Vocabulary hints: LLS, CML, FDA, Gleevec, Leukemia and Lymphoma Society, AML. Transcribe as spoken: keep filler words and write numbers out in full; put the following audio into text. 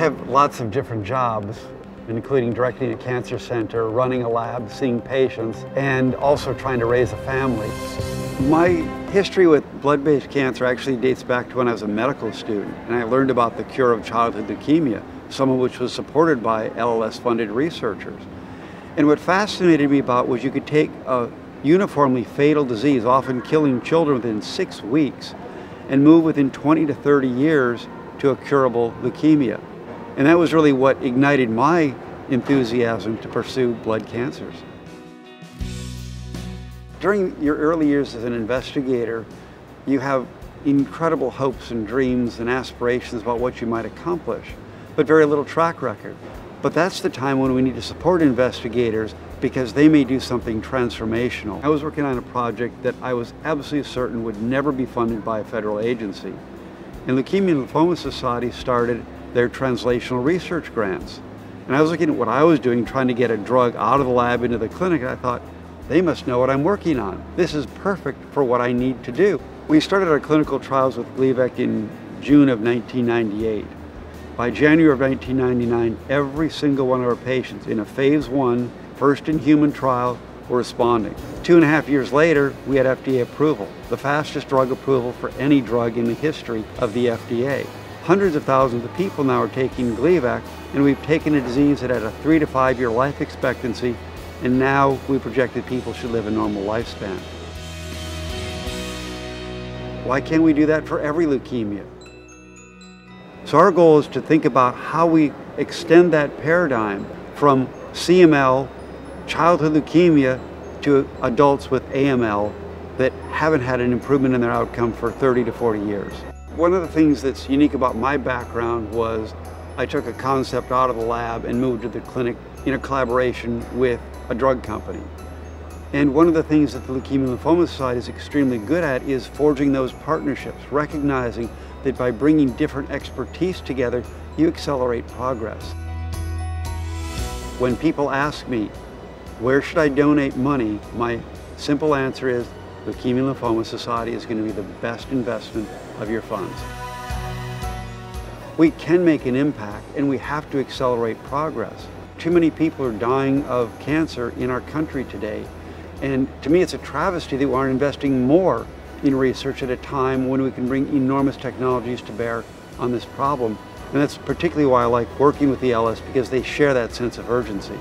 have lots of different jobs, including directing a cancer center, running a lab, seeing patients, and also trying to raise a family. My history with blood-based cancer actually dates back to when I was a medical student, and I learned about the cure of childhood leukemia, some of which was supported by L L S-funded researchers. And what fascinated me about was you could take a uniformly fatal disease, often killing children within six weeks, and move within twenty to thirty years to a curable leukemia. And that was really what ignited my enthusiasm to pursue blood cancers. During your early years as an investigator, you have incredible hopes and dreams and aspirations about what you might accomplish, but very little track record. But that's the time when we need to support investigators because they may do something transformational. I was working on a project that I was absolutely certain would never be funded by a federal agency. And Leukemia and Lymphoma Society started their translational research grants. And I was looking at what I was doing, trying to get a drug out of the lab into the clinic, and I thought, they must know what I'm working on. This is perfect for what I need to do. We started our clinical trials with Gleevec in June of nineteen ninety-eight. By January of nineteen ninety-nine, every single one of our patients in a phase one, first in human trial, were responding. Two and a half years later, we had F D A approval, the fastest drug approval for any drug in the history of the F D A. Hundreds of thousands of people now are taking Gleevec, and we've taken a disease that had a three to five year life expectancy, and now we project that people should live a normal lifespan. Why can't we do that for every leukemia? So our goal is to think about how we extend that paradigm from C M L, childhood leukemia, to adults with A M L that haven't had an improvement in their outcome for thirty to forty years. One of the things that's unique about my background was I took a concept out of the lab and moved to the clinic in a collaboration with a drug company. And one of the things that the Leukemia and Lymphoma Society is extremely good at is forging those partnerships, recognizing that by bringing different expertise together, you accelerate progress. When people ask me, where should I donate money? My simple answer is, Leukemia and Lymphoma Society is going to be the best investment of your funds. We can make an impact, and we have to accelerate progress. Too many people are dying of cancer in our country today, and to me it's a travesty that we aren't investing more in research at a time when we can bring enormous technologies to bear on this problem. And that's particularly why I like working with the L L S, because they share that sense of urgency.